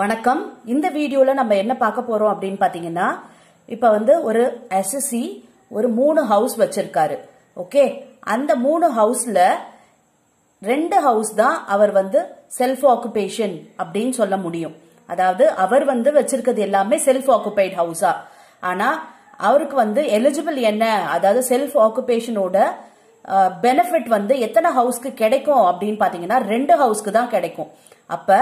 வணக்கம். இந்த வீடியோல நம்ம என்ன பார்க்க போறோம் அப்படினு பாத்தீங்கன்னா, இப்ப வந்து ஒரு எஸ்எஸ்சி ஒரு 3 ஹவுஸ் வச்சிருக்காரு. ஓகே, அந்த 3 ஹவுஸ்ல 2 ஹவுஸ் தான் அவர் வந்து செல்ஃப் ஆக்குபேஷன் அப்படினு சொல்ல முடியும். அதாவது அவர் வந்து வச்சிருக்கிறது எல்லாமே செல்ஃப் ஆக்குபைட் ஹவுஸா. ஆனா அவருக்கு வந்து எலிஜிபிள் என்ன, அதாவது செல்ஃப் ஆக்குபேஷனோட பெனிஃபிட் வந்து எத்தனை ஹவுஸ்க்கு கிடைக்கும் அப்படின்னு பாத்தீங்கன்னா 2 ஹவுஸ்க்கு தான் கிடைக்கும். அப்ப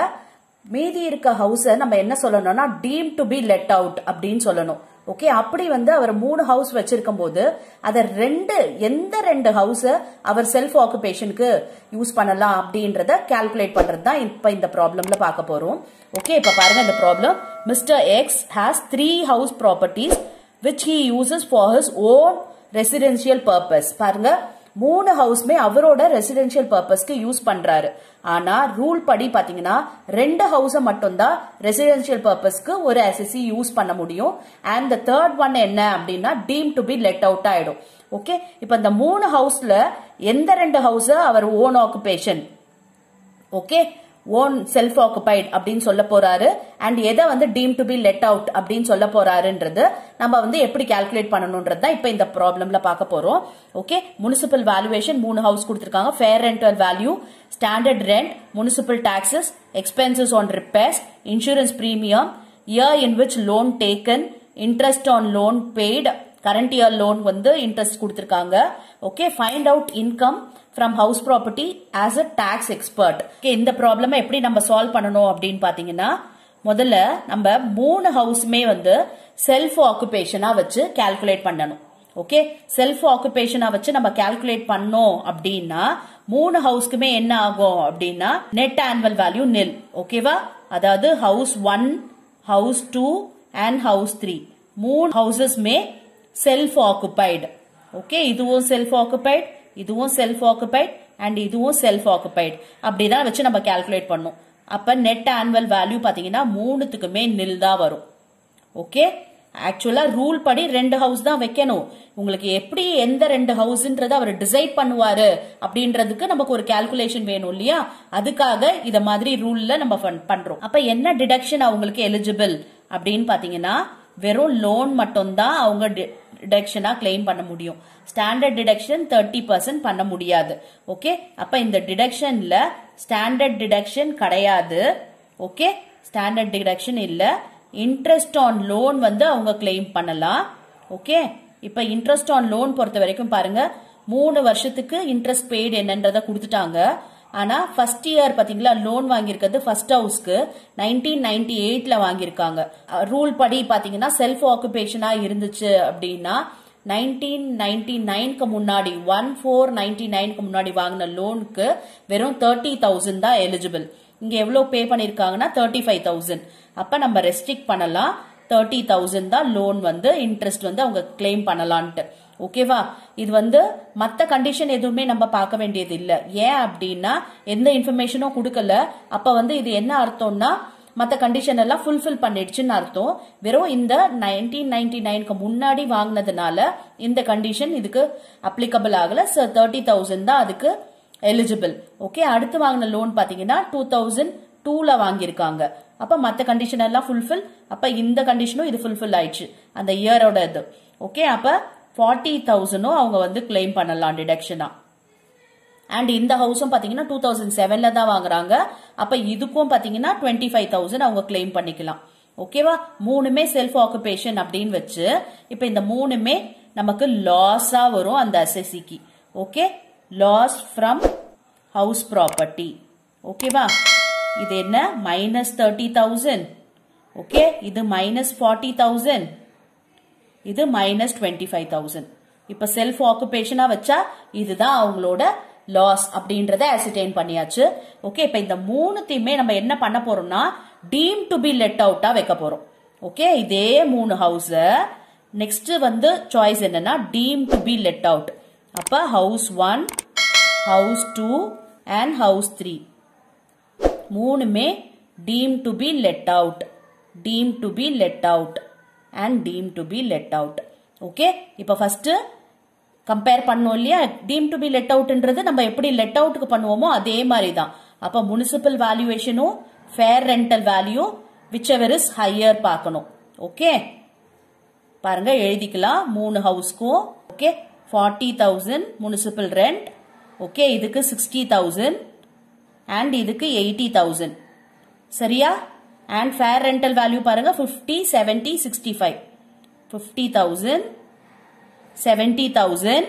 மீதி இருக்க ஹவுஸை நம்ம என்ன சொல்லணும்னா team to be let out அப்படின்னு சொல்லணும். ஓகே, அப்படி வந்து அவர் 3 ஹவுஸ் வச்சிருக்கும் போது அதை எந்த ரெண்டு ஹவுஸை அவர் செல்ஃப் ஆக்குபேஷனுக்கு யூஸ் பண்ணலாம் அப்படின்றத கால்குலேட் பண்றது தான் இப்ப இந்த ப்ராப்ளம்ல பார்க்க போறோம். ஓகே, இப்ப பாருங்க இந்த problem. Mister X has 3 house properties which he uses for his own residential purpose. பாருங்க, 3 ஹவுஸ்மே அவரோட ரெசிடென்ஷியல் பர்பஸ்க்கு யூஸ் பண்றாரு. ஆனா ரூல் படி பாத்தீங்கன்னா 2 ஹவுஸ மட்டும் தான் ரெசிடென்ஷியல் பர்பஸ்க்கு ஒரு எஸ்எஸ்சி யூஸ் பண்ண முடியும். அண்ட் த தேர்ட் ஒன் என்ன அப்படின்னா team to be let out ஆயிடும். ஓகே, இப்ப இந்த 3 ஹவுஸ்ல எந்த 2 ஹவுஸ அவர் own occupation, okay own self occupied அப்படின்னு சொல்ல போறாரு, அண்ட் எதை வந்து team to be let out அப்படின்னு சொல்ல போறாருன்றது நம்ம வந்து எப்படி கால்குலேட் பண்ணணும்ன்றது தான் இப்ப இந்த ப்ராப்ளம்ல பார்க்க போறோம். ஓகே, முனிசிபல் வேல்யூவேஷன் 3 ஹவுஸ் கொடுத்திருக்காங்க. Fair rental value, standard rent, municipal taxes, expenses on repairs, insurance premium, year in which loan taken, interest on loan paid, current year loan வந்து இன்ட்ரெஸ்ட் கொடுத்திருக்காங்க. Okay, find out income from house property as a tax expert. Okay, இந்த problem எப்படி நம்ம solve பண்ணனும் அப்படினு பாத்தீங்கன்னா, முதல்ல நம்ம 3 ஹவுஸ்மே வந்து செல்ஃப் ஆக்குபேஷனா வச்சு கால்குலேட் பண்ணனும். ஓகே, செல்ஃப் ஆக்குபேஷனா வச்சு நம்ம கால்குலேட் பண்ணோம் அப்படின்னா 3 ஹவுஸ்க்குமே என்ன ஆகும் அப்படின்னா நெட் ஆனுவல் வேல்யூ nil. ஓகேவா, அதாவது ஹவுஸ் 1, ஹவுஸ் 2 அண்ட் ஹவுஸ் 3 3 ஹவுஸஸ்மே செல்ஃப் ஆக்குபைடு. ஓகே, இதுவும் செல்ஃப் ஆக்குபைடு, இதுவும் செல்ஃப் ஆக்குபைட் அண்ட் இதுவும் செல்ஃப் ஆக்குபைட் அப்படிதான் வச்சு நம்ம கால்குலேட் பண்ணோம். அப்ப நெட் ஆனுவல் வேல்யூ பாத்தீங்கன்னா 3த்துக்குமே nil தான் வரும். ஓகே, ஆக்சுவலா ரூல் படி 2 ஹவுஸ் தான் வைக்கணும். உங்களுக்கு எப்படி எந்த 2 ஹவுஸ்ன்றத அவர் டிசைட் பண்ணுவாரு அப்படின்றதுக்கு நமக்கு ஒரு கால்குலேஷன் வேணும் இல்லையா? அதுக்காக இத மாதிரி ரூல்ல நம்ம பண்றோம். அப்ப என்ன டிடக்ஷன் அவங்களுக்கு எலிஜிபிள் அப்படின்னு பாத்தீங்கன்னா வெறும் லோன் மட்டும் தான் அவங்க டிடக்ஷனா கிளைம் பண்ண முடியும். ஸ்டாண்டர்ட் டிடக்ஷன் 30% பண்ண முடியாது. ஓகே, அப்ப இந்த டிடக்ஷன்ல ஸ்டாண்டர்ட் டிடக்ஷன் கிடையாது. ஓகே, ஸ்டாண்டர்ட் டிடக்ஷன் இல்ல. இன்ட்ரெஸ்ட் ஆன் லோன் வந்து அவங்க கிளைம் பண்ணலாம். ஓகே, இப்ப இன்ட்ரெஸ்ட் ஆன் லோன் பொறுத்த வரைக்கும் பாருங்க 3 வருஷத்துக்கு இன்ட்ரெஸ்ட் பெய்டு என்னன்றத கொடுத்துட்டாங்க. ஆனா ஃபர்ஸ்ட் இயர் பாத்தீங்களா லோன் வாங்கியிருக்கிறது ஃபர்ஸ்ட் ஹவுஸ்க்கு 1998ல வாங்கியிருக்காங்க. ரூல் படி பாத்தீங்கன்னா செல்ஃப் ஆக்குபேஷனா இருந்துச்சு அப்படின்னா 1999க்கு முன்னாடி 1499க்கு முன்னாடி வாங்கின லோனுக்கு வெறும் 30,000 தான் எலிஜிபிள். இங்க எவ்வளவு பே பண்ணிருக்காங்கன்னா 35,000. அப்ப நம்ம ரெஸ்ட்ரிக்ட் பண்ணலாம். 30,000 தான் லோன் வந்து இன்ட்ரெஸ்ட் வந்து அவங்க கிளைம் பண்ணலான்ட்டு. ஓகேவா, இது வந்து மத்த கண்டிஷன் எதுவுமே நம்ம பார்க்க வேண்டியது இல்ல. ஏன் அப்படின்னா எந்த இன்ஃபர்மேஷனும் கொடுக்கல. அப்ப வந்து இது என்ன அர்த்தம்னா மத்த கண்டிஷன் எல்லாம் ஃபுல்ஃபில் பண்ணிடுச்சுன்னு அர்த்தம். வெறும் இந்த 1999க்கு முன்னாடி வாங்கினதுனால இந்த கண்டிஷன் இதுக்கு அப்ளிகபிள் ஆகல. 30,000 தான் அதுக்கு எலிஜிபிள். ஓகே, அடுத்து வாங்கின லோன் பாத்தீங்கன்னா 2002ல வாங்கியிருக்காங்க. அப்ப மத்த கண்டிஷன் எல்லாம் ஃபுல்ஃபில். அப்ப இந்த கண்டிஷனும் இது ஃபுல்ஃபில் ஆயிடுச்சு அந்த இயரோட இது. ஓகே, அப்ப 40,000 அவங்க வந்து கிளைம் பண்ணலாம் டிடக்ஷனா. அண்ட் இந்த ஹவுஸும் பாத்தீங்கன்னா 2007ல தான் வாங்குறாங்க. அப்ப இதுக்கும் பாத்தீங்கன்னா 25,000 அவங்க கிளைம் பண்ணிக்கலாம். ஓகேவா, 3மே செல்ஃப் ஆக்குபேஷன் அப்படின்னு வச்சு இப்ப இந்த 3மே நமக்கு லாஸா வரும் அந்த எஸ்எஸ்சிக்கு. Okay, loss from house property. ஓகேவா, இது என்ன -30,000. ஓகே, இது -40,000, இது -25,000. இப்ப செல்ஃப் ஆக்குபேஷனா வச்சா இதுதான் அவங்களோட லாஸ் அப்படின்றத அசர்டைன் பண்ணியாச்சு. ஓகே, இப்ப இந்த 3த்தையுமே நம்ம என்ன பண்ண போறோம்னா டீம் டு பி லெட் அவுட்டா வைக்க போறோம். ஓகே, இதே 3 ஹவுஸ் நெக்ஸ்ட் வந்து சாய்ஸ் என்னன்னா deemed to be let out. அப்ப ஹவுஸ் 1, ஹவுஸ் 2 அண்ட் ஹவுஸ் 3 3மே deemed to be let out, deemed to be let out and deemed to be let out. Okay, இப்ப first compare பண்ணோம் இல்லையா deemed to be let outன்றது நம்ம எப்படி let outக்கு பண்ணுவோமோ அதே மாதிரி தான். அப்ப முனிசிபல் வேல்யூவேஷனும் fair rental value whichever is higher பார்க்கணும். Okay. பாருங்க எழுதிக்கலாம். 3 ஹவுஸ்க்கு okay 40,000 municipal rent. Okay இதுக்கு 60,000 and இதுக்கு 80,000. சரியா? And fair rental value பாருங்க 50, 70, 65. 50,000, 70,000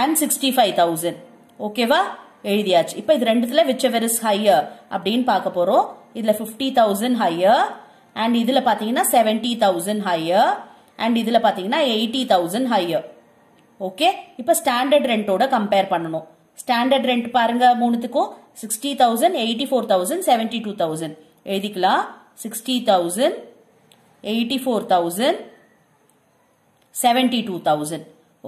and 65,000. Okay வா? எழுதியாச்சு. இப்ப இது ரெண்டுத்துல whichever is higher அப்படின் பார்க்கப் போறோம். இதில் 50,000 higher and இதில் பார்த்தீங்கன்னா 70,000 higher and இதில் பார்த்தீங்கன்னா 80,000 higher. Okay. இப்ப standard rent ஓட compare பண்ணணும். Standard rent பாருங்க மூணுத்துக்கும் 60,000, 84,000, 72,000. எதிக்கலா 60,000, 84,000, 72,000.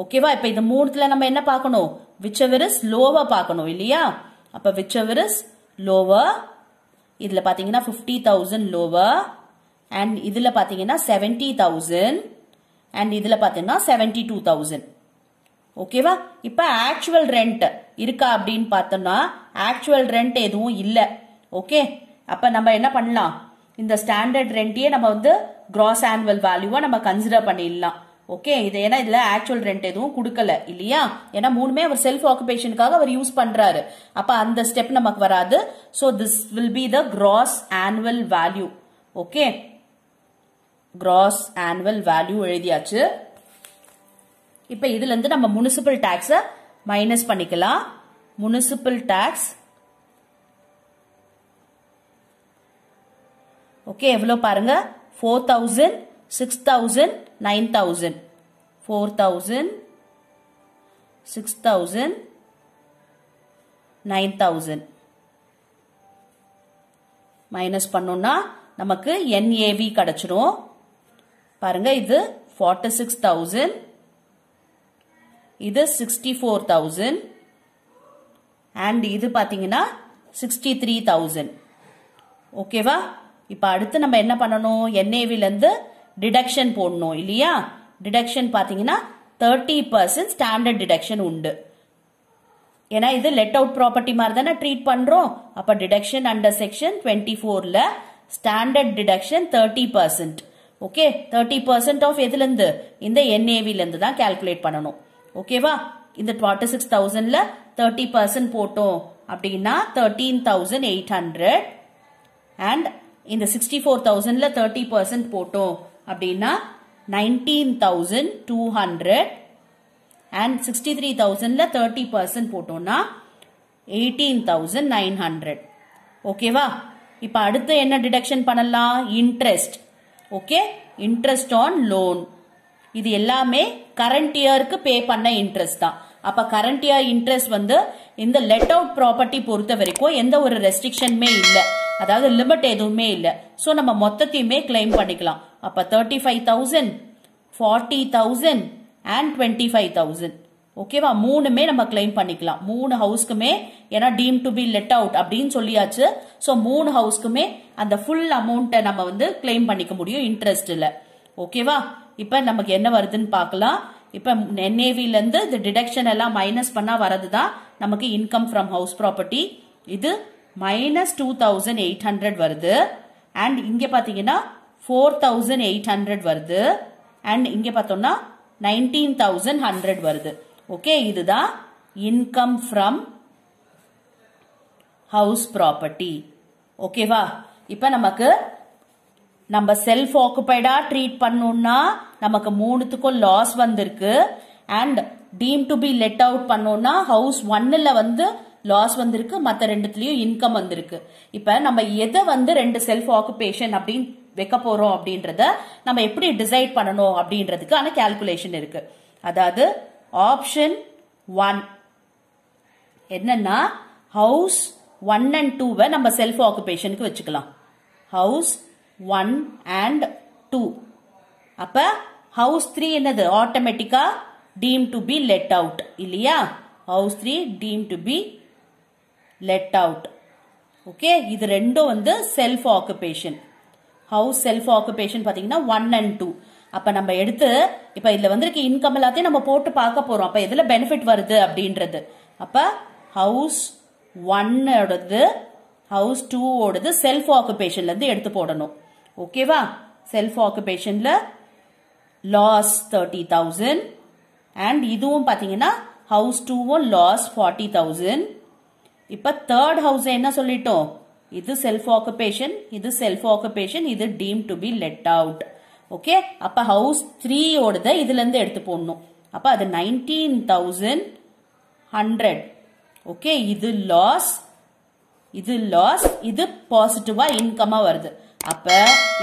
Okay வா, இப்ப இது மூணுத்துல நம்ம என்ன பார்க்கணும்? Whichever is lower பார்க்கணும் இல்லையா? அப்ப whichever is lower இதில பார்த்தீங்கன்னா 50,000 lower and இதில பார்த்தீங்கன்னா 70,000 and இதில பார்த்தீங்கன்னா 72,000. ஓகேவா? இப்ப actual rent இருக்கா அப்படின்னு பார்த்தோம்னா actual rent எதுவும் இல்ல. ஓகே? அப்ப நம்ம என்ன பண்ணலாம்? இந்த standard rentயே நம்ம வந்து gross annual valueவா நம்ம கன்சிடர் பண்ணிடலாம். ஓகே, இது ஏன்னா இதுல ஆக்சுவல் ரெண்ட் எதுவும் கொடுக்கல இல்லையா? ஏன்னா மூணுமே அவர் செல்ஃப் ஆக்குபேஷனுக்காக அவர் யூஸ் பண்றாரு. அப்ப அந்த ஸ்டெப் நமக்கு வராது. So this will be the gross annual value. Okay, gross annual value எழுதியாச்சு. இப்ப இதுல இருந்து நம்ம முனிசிபல் டாக்ஸ மைனஸ் பண்ணிக்கலாம். முனிசிபல் டாக்ஸ் ஓகே எவ்வளவு பாருங்க 4,000 6,000 9,000, 4,000, 6,000, 9,000. Minus பண்ணும்னா, நமக்கு NAV கடச்சிரும். பாருங்க, இது 46,000, இது 64,000, and இது பார்த்தீங்கன்னா 63,000. Okay வா? இப்ப அடுத்து நம்ம என்ன பண்ணணும்? NAV லந்து deduction போட்ணும் இல்லியா? deduction பார்த்தீங்கன்னா 30% standard deduction உண்டு. ஏனா இது let out property மார்த்தான treat பண்டுரும். அப்பா deduction under section 24ல standard deduction 30%. okay, 30% of எதிலந்து? இந்த NAVலந்துதான் calculate பண்ணனும். okay வா? இந்த 46,000ல 30% போட்டும் அப்படியின்னா 13,800 and இந்த 64,000ல 30% போட்டும் அப்படின்னா 19,200 and 63,000ல 30% போட்டோம்னா 18,900. ஓகேவா? இப்ப அடுத்து என்ன டிடக்ஷன் பண்ணலாம்? Interest. Okay, interest on loan. இது எல்லாமே கரண்ட் இயருக்கு பே பண்ண இன்ட்ரெஸ்ட் தான். அப்ப கரண்ட் இயர் இன்ட்ரெஸ்ட் வந்து இந்த லெட் அவுட் ப்ராப்பர்ட்டி பொறுத்த வரைக்கும் எந்த ஒரு ரெஸ்ட்ரிக்ஷனுமே இல்லை. அதாவது லிமிட் எதுவுமே இல்லை. சோ நம்ம மொத்தத்தையுமே கிளைம் பண்ணிக்கலாம். அப்ப 35,000, 40,000 and 25,000. ஓகேவா? மூணுமே நம்ம கிளைம் பண்ணிக்கலாம். மூணு ஹவுஸ்க்குமே ஏன்னா deemed to be let out அப்படின்னு சொல்லியாச்சு. சோ மூணு ஹவுஸ்க்குமே அந்த ஃபுல் அமௌண்ட்டை நம்ம வந்து கிளைம் பண்ணிக்க முடியும் இன்ட்ரெஸ்ட்ல. ஓகேவா? இப்ப நமக்கு என்ன வருதுன்னு பார்க்கலாம். இப்ப NAVல இருந்து இந்த டிடக்ஷன் எல்லாம் மைனஸ் பண்ணா வரதுதான் நமக்கு இன்கம் ஃப்ரம் ஹவுஸ் ப்ராப்பர்ட்டி. இது மைனஸ் 2,800 வருது and இங்க பாத்தீங்கன்னா 4,800 வருது and இங்க பார்த்தோம்னா 19,100 வருது. ஓகே, இதுதான் இன்கம் ஃப்ரம் ஹவுஸ் ப்ராப்பர்ட்டி. ஓகேவா? இப்ப நமக்கு நம்ம செல்ஃப் ஆக்குபைடா ட்ரீட் பண்ணோம்னா நமக்கு மூணுத்துக்கும் லாஸ் வந்திருக்கு and team to be let out பண்ணோம்னா ஹவுஸ் 1ல வந்து லாஸ் வந்திருக்கு, மற்ற ரெண்டுத்துலயும் இன்கம் வந்திருக்கு. இப்ப நம்ம எதை வந்து ரெண்டு செல்ஃப் ஆக்குபேஷன் அப்படின்னு வைக்க போறோம் அப்படின்றத நம்ம எப்படி டிசைட் பண்ணணும் அப்படின்றதுக்கான கால்குலேஷன் இருக்கு. அதாவது ஆப்ஷன் 1 என்னன்னா ஹவுஸ் 1 and 2 நம்ம செல்ஃப் ஆக்குபேஷனுக்கு வச்சுக்கலாம். House 1 and 2. அப்ப ஹவுஸ் 3 என்னது? ஆட்டோமேட்டிக்கா deemed to be let out இல்லையா? House 3 deemed to be let out. Okay, இது ரெண்டும் வந்து self occupation. House self occupation பார்த்தீங்கன்னா 1 and 2. அப்ப நம்ம எடுத்து இப்ப இதுல வந்திருக்க இன்கம் எல்லாத்தையும் நம்ம போட்டு பார்க்க போறோம். அப்ப இதுல பெனிஃபிட் வருது அப்படின்றது. அப்ப ஹவுஸ் 1 ஓடது house 2 ஓடுது self occupation லந்து எடுத்து போடணும். Okay வா? Self occupationல loss 30,000 and இதுவும் பாத்தீங்கன்னா house 2 loss 40,000. இப்ப third house என்ன சொல்லிட்டோம்? இது self occupation, இது self occupation, இது deemed to be let out. Okay? அப்ப house 3 ஓடுது இதிலிருந்து எடுத்து போடணும். அப்ப அது 19,100. Okay? இது loss, இது positive income வருது. அப்ப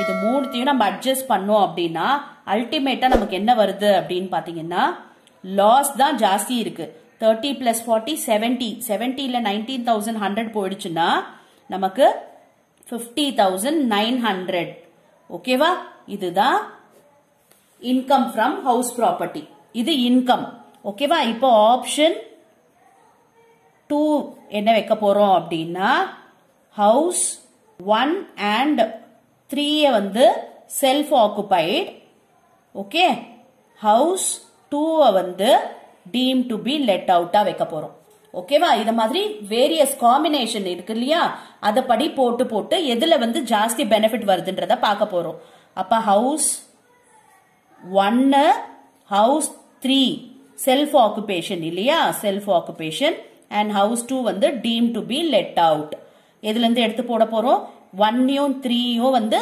இது மூணுத்தையும் நம்ம adjust பண்ணோம் அப்படினா ultimate நமக்கு என்ன வருது அப்படினு பாத்தீங்கன்னா loss தான் ஜாஸ்தி இருக்கு. 30 plus 40 70. 70ல 19,100 போயிடுச்சுனா நமக்கு 50,900. ஓகேவா? இதுதான் income from house property. இது income. ஓகேவா? இப்போ option 2 என்ன வைக்க போறோம் அப்படினா house 1 and 3 வந்து self occupied. Okay, house 2 வந்து deemed to be let out ஆ வைக்க போறோம். ஓகேவா? இத மாதிரி various combination இருக்கு இல்லையா, அத படி போட்டு போட்டு எதுல வந்து ஜாஸ்தி benefit வருதுன்றத பார்க்க போறோம். அப்ப house 1 house 3 self occupation இல்லையா, self occupation and house 2 வந்து deemed to be let out. எதிலிருந்து எடுத்து போட போறோம்? 1யும் 3யும் வந்து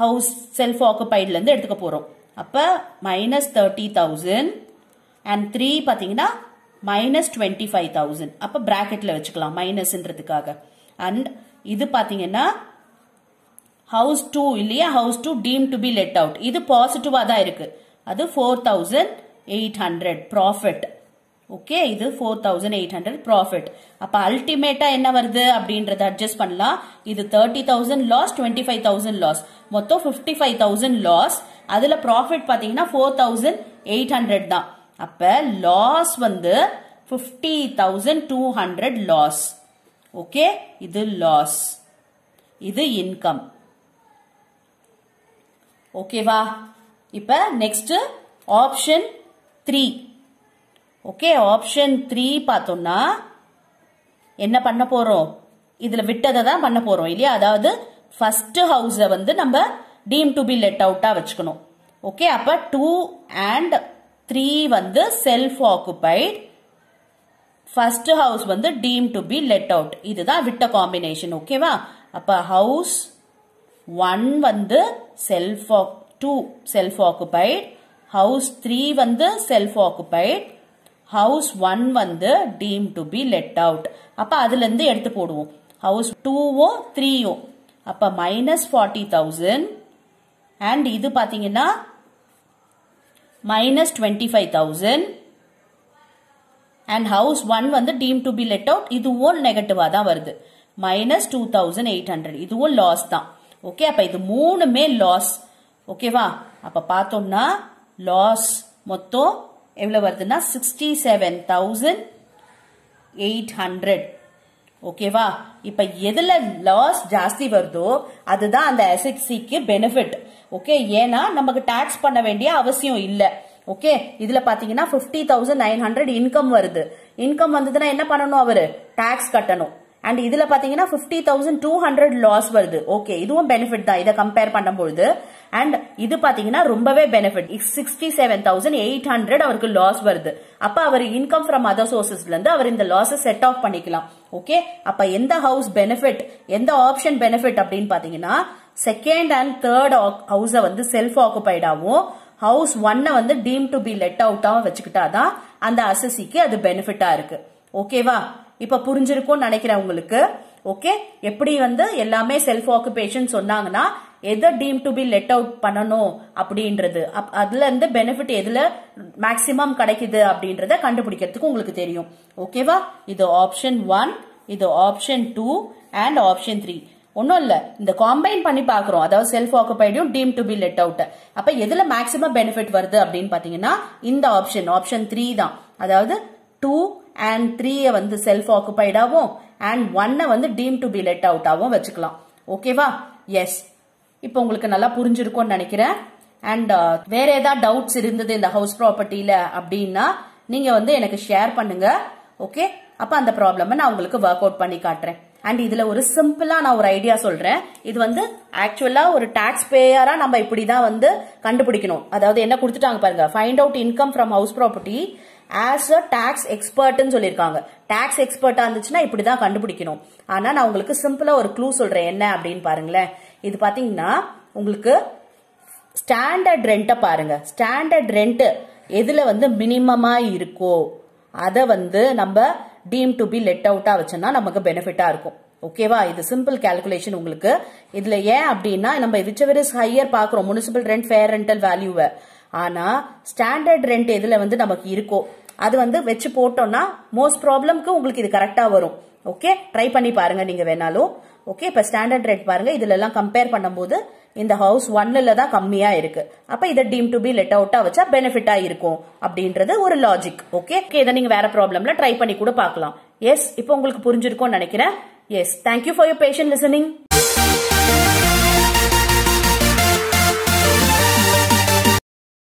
house self occupiedல இருந்து எடுத்துக்க போறோம். அப்ப -30,000 and 3 பாத்தீங்கன்னா -25,000. அப்ப பிராக்கெட்ல வச்சுக்கலாம் மைனஸ்ன்றதுக்காக. and இது பாத்தீங்கன்னா house 2 இல்லையா, house 2 deemed to be let out. இது பாசிட்டிவா தான் இருக்கு. அது 4,800 profit. Okay, இது 4,800 profit. அப்ப அல்டிமேட்டா என்ன வருது அப்படின்றத அட்ஜஸ்ட் பண்ணலாம். இது 30,000 loss, 25,000 loss, மொத்தம் 55,000 loss. அதுல profit பாத்தீங்கன்னா 4,800 தான். அப்ப loss வந்து 50,200 loss. Okay, இது loss, இது income. ஓகேவா? இப்ப நெக்ஸ்ட் ஆப்ஷன் 3. ஓகே, ஆப்ஷன் 3 பார்த்தோம்னா என்ன பண்ண போறோம்? இதுல விட்டதை தான் பண்ண போறோம் இல்லையா. அதாவது ஃபர்ஸ்ட் ஹவுஸ் வந்து நம்ம டீம் டு பி லெட் அவுட்டா வச்சுக்கணும். ஓகே, அப்ப 2 அண்ட் 3 வந்து செல்ஃப் ஆக்குபைட், ஃபர்ஸ்ட் ஹவுஸ் வந்து team to be let out. இதுதான் விட்ட காம்பினேஷன். ஓகேவா? அப்ப ஹவுஸ் 1 வந்து செல்ஃப், 2 செல்ஃப் ஆக்குபைட், ஹவுஸ் 3 வந்து செல்ஃப் ஆக்குபைட், house 1 வந்து deemed to be let out. அப்ப அதுல இருந்து எடுத்து போடுவோம். house 2 3 அப்ப -40,000 and இது பாத்தீங்கன்னா -25,000 and house 1 வந்து deemed to be let out. இதுவும் நெகட்டிவா தான் வருது. -2,800. இதுவும் loss தான். ஓகே, அப்ப இது மூணுமே loss. ஓகேவா? அப்ப பார்த்தோம்னா loss மொத்தம் எவ்வளவு வருதுன்னா 67,800. ஓகேவா? இப்ப எதுல லாஸ் ஜாஸ்தி வருதோ அதுதான் அந்த எஸ்எக்ஸ்சிக்கு பெனிஃபிட். ஓகே, ஏன்னா நமக்கு டாக்ஸ் பண்ண வேண்டிய அவசியம் இல்ல. ஓகே, இதுல பாத்தீங்கன்னா 50,900 இன்கம் வருது. இன்கம் வந்ததுன்னா என்ன பண்ணணும்? அவரு டாக்ஸ் கட்டணும். அண்ட் இதுல பாத்தீங்கன்னா 50,200 லாஸ் வருது. ஓகே, இதுவும் பெனிஃபிட் தான் இதை கம்பேர் பண்ணும்போது. அண்ட் இது பாத்தீங்கன்னா ரொம்பவே பெனிஃபிட், 67,800 அவருக்கு லாஸ் வருது. அப்ப அவர் இன்கம் ஃப்ரம் அதர் சோர்சஸ்ல இருந்து அவர் இந்த லாஸை செட் ஆஃப் பண்ணிக்கலாம். ஓகே, அப்ப எந்த ஹவுஸ் பெனிஃபிட், எந்த ஆப்ஷன் பெனிஃபிட் அப்படின்னு பாத்தீங்கன்னா செகண்ட் அண்ட் தேர்ட் ஹவுஸை வந்து செல்ஃப் ஆக்குபைடாவும் ஹவுஸ் 1 வந்து டீம் டு பி லெட் அவுட்டாவும் வச்சுக்கிட்டாதான் அந்த அசசிக்கு அது பெனிஃபிட்டா இருக்கு. ஓகேவா? இப்ப புரிஞ்சிருக்கும் நினைக்கிறேன் உங்களுக்கு. ஓகே, எப்படி வந்து எல்லாமே செல்ஃப் ஆக்குபேஷன் சொன்னாங்கன்னா எதை deemed to be let out பண்ணணும் அப்படின்றது, அதுல இருந்து பெனிஃபிட் எதுல மேக்சிமம் கிடைக்குது அப்படின்றத கண்டுபிடிக்கிறதுக்கு உங்களுக்கு தெரியும். ஓகேவா? இது ஆப்ஷன் 1, இது ஆப்ஷன் 2 அண்ட் ஆப்ஷன் 3. ஒன்னும் இல்ல, இந்த காம்பைன் பண்ணி பாக்குறோம். அதாவது செல்ஃப் ஆக்குபைடும் deemed to be let out. அப்ப எதுல மேக்சிமம் பெனிஃபிட் வருது அப்படின்னு பாத்தீங்கன்னா இந்த ஆப்ஷன் 3 தான். அதாவது 2 and 3 வந்து self occupied ஆவும் and 1 வந்து deemed to be let out ஆவும் வச்சுக்கலாம். ஓகேவா? எஸ், இப்போ உங்களுக்கு நல்லா புரிஞ்சிருக்கும்னு நினைக்கிறேன். and வேற ஏதாவது டவுட்ஸ் இருந்தது இந்த ஹவுஸ் ப்ராப்பர்ட்டில அப்படின்னா நீங்க வந்து எனக்கு ஷேர் பண்ணுங்க. ஓகே, அப்ப அந்த ப்ராப்ளம் நான் உங்களுக்கு வொர்க் அவுட் பண்ணி காட்டுறேன். And இதுல ஒரு சிம்பிளா நான் ஒரு ஐடியா சொல்றேன். இது வந்து ஆக்சுவலா ஒரு டாக்ஸ் பேயரா நம்ம இப்படி தான் வந்து கண்டுபிடிக்கணும். அதாவது என்ன கொடுத்துட்டாங்க பாருங்க, find out income from house property as a tax expert ன்னு சொல்லிருக்காங்க. டாக்ஸ் எக்ஸ்பர்ட்டா இருந்துச்சுன்னா இப்படி தான் கண்டுபிடிக்கணும். ஆனா நான் உங்களுக்கு சிம்பிளா ஒரு க்ளூ சொல்றேன், என்ன அப்படின்னு பாருங்களேன். இது பாத்தீங்கன்னா உங்களுக்கு ஸ்டாண்டர்ட் ரெண்ட பாருங்க. ஸ்டாண்டர்ட் ரெண்ட் எதுல வந்து மினிமமா இருக்கோ அதை வந்து நம்ம deemed to be let out வச்சோம்னா நமக்கு பெனிஃபிட்டா இருக்கும். ஓகேவா, இது சிம்பிள் கால்குலேஷன் உங்களுக்கு. இதுல ஏன் அப்படின்னா நம்ம whichever is higher பாக்குறோம், municipal rent, fair rental value. ஆனா ஸ்டாண்டர்ட் ரெண்ட் எதுல வந்து நமக்கு இருக்கோ அது வந்து வெச்சு போட்டோம்னா மோஸ்ட் ப்ராப்ளம்க்கு உங்களுக்கு இது கரெக்டா வரும். ஓகே, ட்ரை பண்ணி பாருங்க நீங்க வேணாலும். ஓகே, இப்ப ஸ்டாண்டர்ட் ரெண்ட் பாருங்க, இதுல எல்லாம் கம்பேர் பண்ணும்போது இந்த ஹவுஸ் 1ல தான் கம்மியா இருக்கு. அப்ப இத டீம் டு பி லெட் அவுட்டா வச்சா பெனிஃபிட்டா இருக்கும் அப்படின்றது ஒரு லாஜிக். ஓகே, இதை நீங்க வேற ப்ராப்ளம்ல ட்ரை பண்ணி கூட பாக்கலாம். எஸ், இப்போ உங்களுக்கு புரிஞ்சிருக்கும்னு நினைக்கிறேன். Yes, thank you for your patient listening.